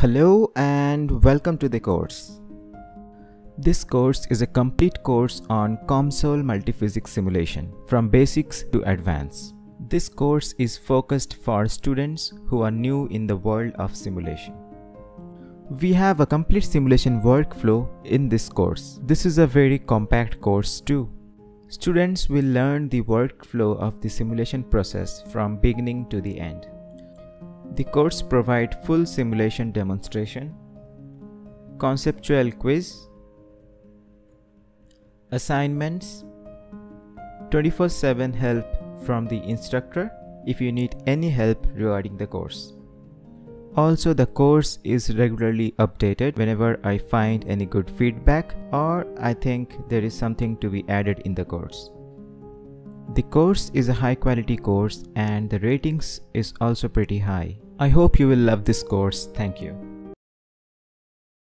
Hello and welcome to the course. This course is a complete course on COMSOL Multiphysics simulation from basics to advanced. This course is focused for students who are new in the world of simulation. We have a complete simulation workflow in this course. This is a very compact course too. Students will learn the workflow of the simulation process from beginning to the end. The course provides full simulation demonstration, conceptual quiz, assignments, 24/7 help from the instructor if you need any help regarding the course. Also, the course is regularly updated whenever I find any good feedback or I think there is something to be added in the course. The course is a high quality course and the ratings is also pretty high. I hope you will love this course. Thank you.